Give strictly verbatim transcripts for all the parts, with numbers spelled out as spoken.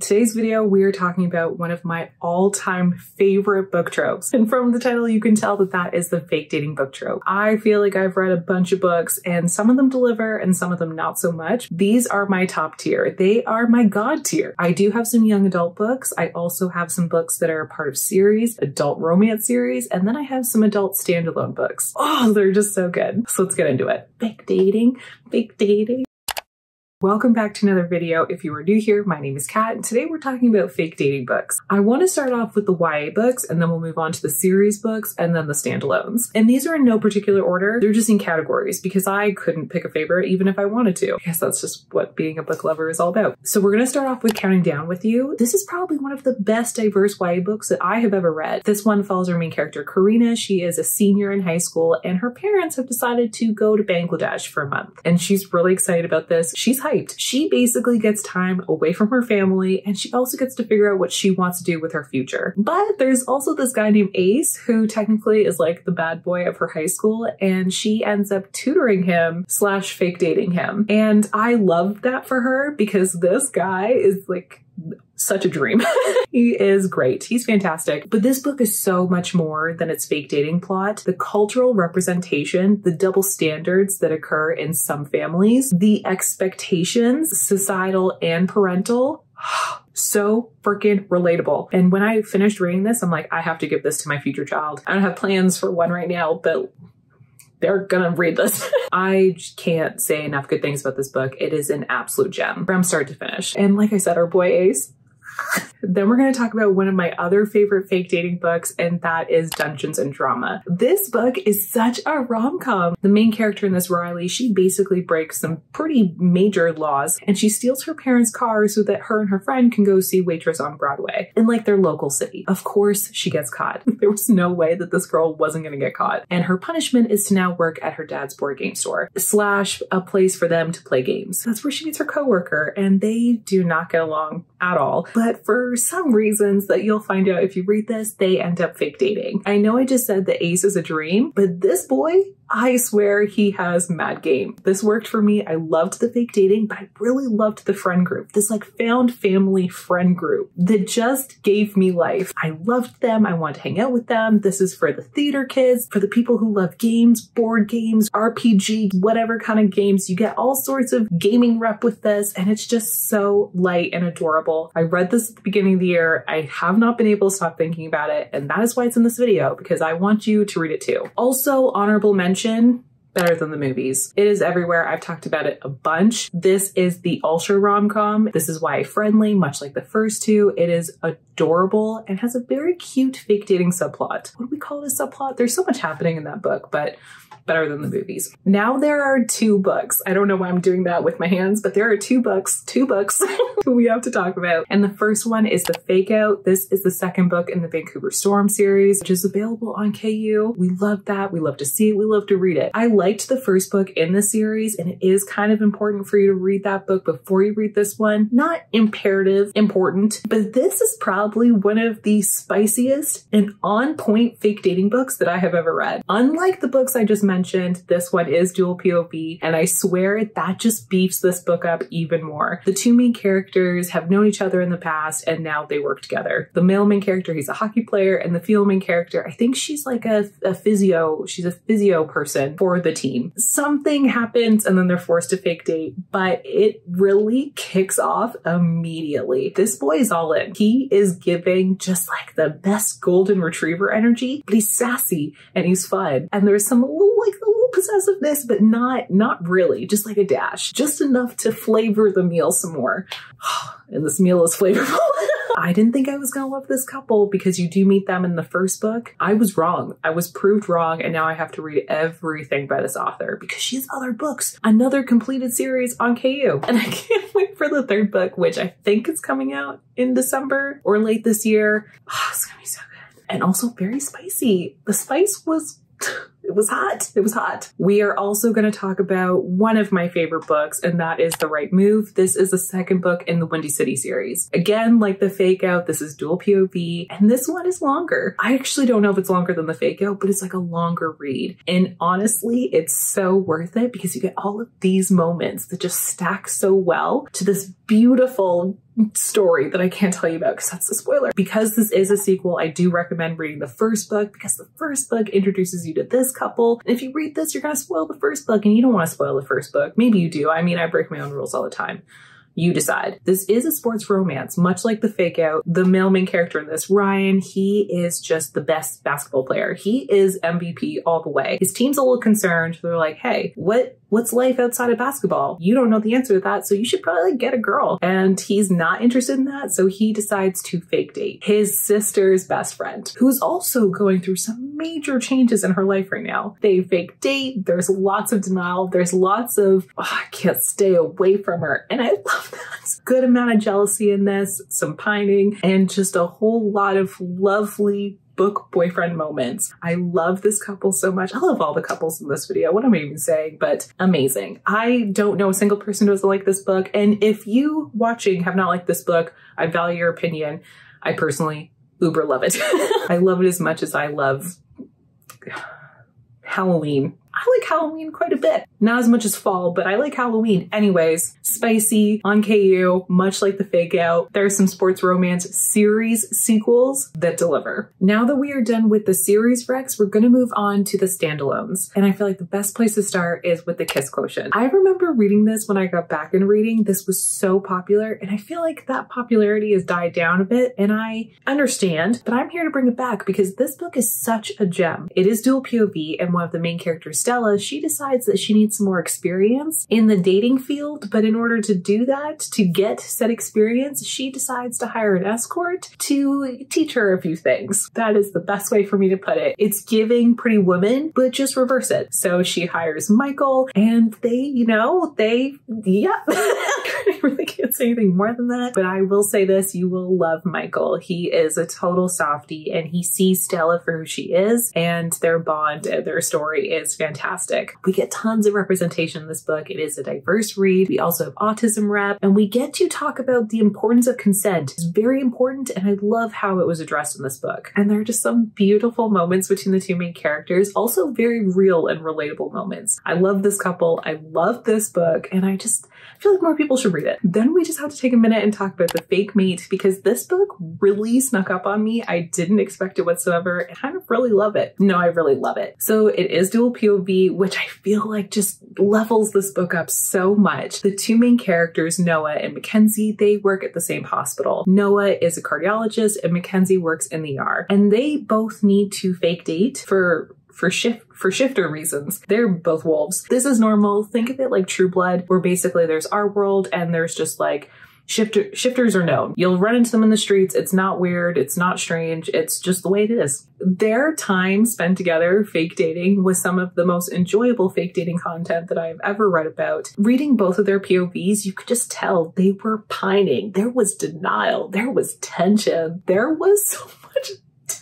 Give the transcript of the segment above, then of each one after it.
In today's video, we're talking about one of my all-time favorite book tropes. And from the title, you can tell that that is the fake dating book trope. I feel like I've read a bunch of books and some of them deliver and some of them not so much. These are my top tier. They are my god tier. I do have some young adult books. I also have some books that are a part of series, adult romance series, and then I have some adult standalone books. Oh, they're just so good. So let's get into it. Fake dating, fake dating. Welcome back to another video. If you are new here, my name is Kat, and today we're talking about fake dating books. I want to start off with the Y A books, and then we'll move on to the series books, and then the standalones. And these are in no particular order. They're just in categories because I couldn't pick a favorite even if I wanted to. I guess that's just what being a book lover is all about. So we're going to start off with Counting Down With You. This is probably one of the best diverse Y A books that I have ever read. This one follows our main character, Karina. She is a senior in high school, and her parents have decided to go to Bangladesh for a month. And she's really excited about this. She's She basically gets time away from her family, and she also gets to figure out what she wants to do with her future. But there's also this guy named Ace, who technically is like the bad boy of her high school, and she ends up tutoring him slash fake dating him. And I love that for her because this guy is like such a dream. He is great. He's fantastic. But this book is so much more than its fake dating plot. The cultural representation, the double standards that occur in some families, the expectations, societal and parental, so freaking relatable. And when I finished reading this, I'm like, I have to give this to my future child. I don't have plans for one right now, but they're gonna read this. I can't say enough good things about this book. It is an absolute gem from start to finish. And like I said, our boy Ace. Then we're going to talk about one of my other favorite fake dating books, and that is Dungeons and Drama. This book is such a rom-com. The main character in this, Riley, she basically breaks some pretty major laws, and she steals her parents' car so that her and her friend can go see Waitress on Broadway in like their local city. Of course, she gets caught. There was no way that this girl wasn't going to get caught. And her punishment is to now work at her dad's board game store slash a place for them to play games. That's where she meets her coworker, and they do not get along at all. But for some reasons that you'll find out if you read this, they end up fake dating. I know I just said that Ace is a dream, but this boy, I swear he has mad game. This worked for me. I loved the fake dating, but I really loved the friend group. This like found family friend group that just gave me life. I loved them. I want to hang out with them. This is for the theater kids, for the people who love games, board games, R P G, whatever kind of games. You get all sorts of gaming rep with this, and it's just so light and adorable. I read this at the beginning of the year. I have not been able to stop thinking about it, and that is why it's in this video, because I want you to read it too. Also, honorable mention, Better Than the Movies. It is everywhere. I've talked about it a bunch. This is the ultra rom-com. This is Y A friendly, much like the first two. It is adorable and has a very cute fake dating subplot. What do we call this subplot? There's so much happening in that book, but Better Than the Movies. Now there are two books. I don't know why I'm doing that with my hands, but there are two books, two books we have to talk about. And the first one is The Fake Out. This is the second book in the Vancouver Storm series, which is available on K U. We love that. We love to see it. We love to read it. I liked the first book in the series, and it is kind of important for you to read that book before you read this one. Not imperative, important, but this is probably one of the spiciest and on-point fake dating books that I have ever read. Unlike the books I just mentioned, Mentioned, this one is dual P O V, and I swear that just beefs this book up even more. The two main characters have known each other in the past, and now they work together. The male main character, he's a hockey player, and the female main character, I think she's like a, a physio, she's a physio person for the team. Something happens, and then they're forced to fake date, but it really kicks off immediately. This boy is all in. He is giving just like the best golden retriever energy, but he's sassy and he's fun, and there's some little like a little possessiveness, but not not really, just like a dash, just enough to flavor the meal some more. And this meal is flavorful. I didn't think I was gonna love this couple because you do meet them in the first book. I was wrong. I was proved wrong, and now I have to read everything by this author because she has other books, another completed series on K U. And I can't wait for the third book, which I think is coming out in December or late this year. Oh, it's gonna be so good. And also very spicy. The spice was It was hot. It was hot. We are also going to talk about one of my favorite books, and that is The Right Move. This is the second book in the Windy City series. Again, like The Fake Out, this is dual P O V, and this one is longer. I actually don't know if it's longer than The Fake Out, but it's like a longer read. And honestly, it's so worth it because you get all of these moments that just stack so well to this beautiful story that I can't tell you about because that's a spoiler. Because this is a sequel, I do recommend reading the first book because the first book introduces you to this couple. And if you read this, you're going to spoil the first book, and you don't want to spoil the first book. Maybe you do. I mean, I break my own rules all the time. You decide. This is a sports romance, much like The Fake Out. The male main character in this, Ryan, he is just the best basketball player. He is M V P all the way. His team's a little concerned. They're like, hey, what? What's life outside of basketball? You don't know the answer to that, so you should probably like, get a girl. And he's not interested in that, so he decides to fake date his sister's best friend, who's also going through some major changes in her life right now. They fake date, there's lots of denial, there's lots of, oh, I can't stay away from her. And I love that. Good amount of jealousy in this, some pining, and just a whole lot of lovely book boyfriend moments. I love this couple so much. I love all the couples in this video. What am I even saying? But amazing. I don't know a single person who doesn't like this book. And if you watching have not liked this book, I value your opinion. I personally uber love it. I love it as much as I love Halloween. I like Halloween quite a bit. Not as much as fall, but I like Halloween. Anyways, spicy on K U, much like The Fake Out. There are some sports romance series sequels that deliver. Now that we are done with the series recs, we're gonna move on to the standalones. And I feel like the best place to start is with The Kiss Quotient. I remember reading this when I got back in reading. This was so popular, and I feel like that popularity has died down a bit, and I understand, but I'm here to bring it back because this book is such a gem. It is dual P O V, and one of the main characters, Stella, she decides that she needs some more experience in the dating field, but in order to do that, to get said experience, she decides to hire an escort to teach her a few things. That is the best way for me to put it. It's giving Pretty Woman, but just reverse it. So she hires Michael, and they, you know, they, yeah. I really can't say anything more than that, but I will say this, you will love Michael. He is a total softie, and he sees Stella for who she is, and their bond and their story is fantastic. Fantastic. We get tons of representation in this book. It is a diverse read. We also have autism rep, and we get to talk about the importance of consent. It's very important, and I love how it was addressed in this book. And there are just some beautiful moments between the two main characters, also very real and relatable moments. I love this couple. I love this book, and I just feel like more people should read it. Then we just have to take a minute and talk about The Fake Mate, because this book really snuck up on me. I didn't expect it whatsoever, and I kind of really love it. No, I really love it. So it is dual P O V, which I feel like just levels this book up so much. The two main characters, Noah and Mackenzie, they work at the same hospital. Noah is a cardiologist and Mackenzie works in the E R. And they both need to fake date for for shift for shifter reasons. They're both wolves. This is normal. Think of it like True Blood, where basically there's our world and there's just like Shifter, shifters are known. You'll run into them in the streets. It's not weird. It's not strange. It's just the way it is. Their time spent together fake dating was some of the most enjoyable fake dating content that I've ever read about. Reading both of their P O Vs, you could just tell they were pining. There was denial. There was tension. There was so much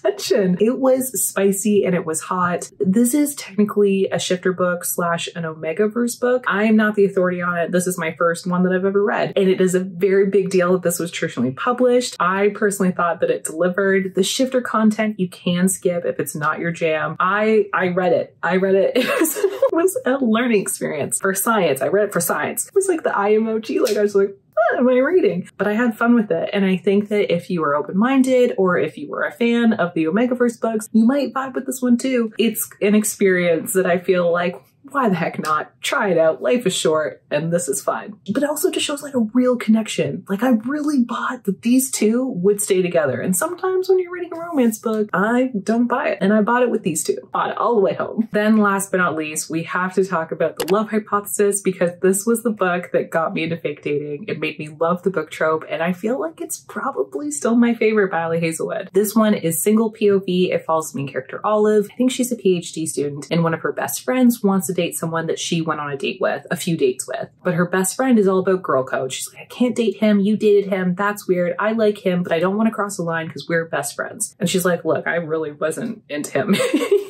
tension. It was spicy and it was hot. This is technically a shifter book slash an Omegaverse book. I am not the authority on it. This is my first one that I've ever read. And it is a very big deal that this was traditionally published. I personally thought that it delivered. The shifter content you can skip if it's not your jam. I, I read it. I read it. It was, it was a learning experience for science. I read it for science. It was like the eye emoji. Like I was like, what am I reading? But I had fun with it. And I think that if you are open-minded or if you were a fan of the Omegaverse books, you might vibe with this one too. It's an experience that I feel like, why the heck not? Try it out. Life is short and this is fun. But it also just shows like a real connection. Like I really bought that these two would stay together. And sometimes when you're reading a romance book, I don't buy it. And I bought it with these two. Bought it all the way home. Then last but not least, we have to talk about The Love Hypothesis, because this was the book that got me into fake dating. It made me love the book trope. And I feel like it's probably still my favorite by Ali Hazelwood. This one is single P O V. It follows the main character Olive. I think she's a P H D student, and one of her best friends wants to date someone that she went on a date with, a few dates with. But her best friend is all about girl code. She's like, I can't date him. You dated him. That's weird. I like him, but I don't want to cross the line because we're best friends. And she's like, look, I really wasn't into him.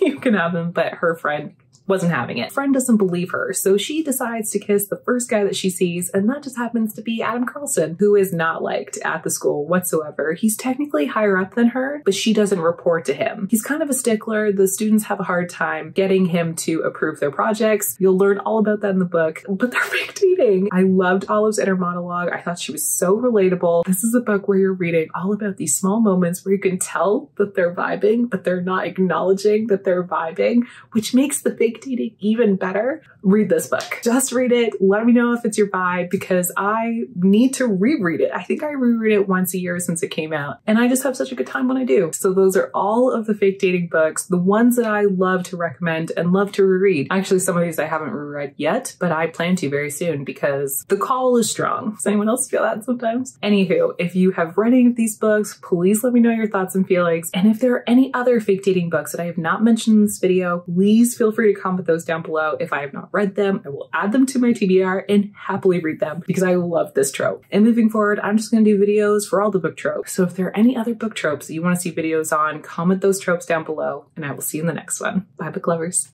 You can have him. But her friend wasn't having it. Friend doesn't believe her, so she decides to kiss the first guy that she sees, and that just happens to be Adam Carlson, who is not liked at the school whatsoever. He's technically higher up than her, but she doesn't report to him. He's kind of a stickler. The students have a hard time getting him to approve their projects. You'll learn all about that in the book, but they're fake dating. I loved Olive's inner monologue. I thought she was so relatable. This is a book where you're reading all about these small moments where you can tell that they're vibing, but they're not acknowledging that they're vibing, which makes the fake dating even better. Read this book. Just read it. Let me know if it's your vibe, because I need to reread it. I think I reread it once a year since it came out, and I just have such a good time when I do. So those are all of the fake dating books, the ones that I love to recommend and love to reread. Actually, some of these I haven't reread yet, but I plan to very soon because the call is strong. Does anyone else feel that sometimes? Anywho, if you have read any of these books, please let me know your thoughts and feelings. And if there are any other fake dating books that I have not mentioned in this video, please feel free to comment those down below. If I have not read them, I will add them to my T B R and happily read them because I love this trope. And moving forward, I'm just going to do videos for all the book tropes. So if there are any other book tropes that you want to see videos on, comment those tropes down below, and I will see you in the next one. Bye, book lovers.